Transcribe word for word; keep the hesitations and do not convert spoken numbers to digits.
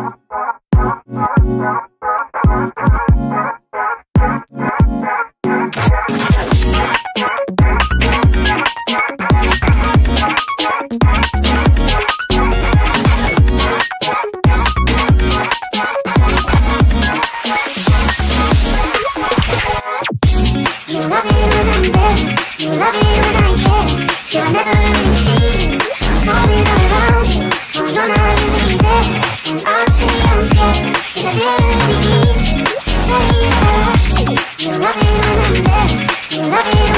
You love it when I'm there. You love it.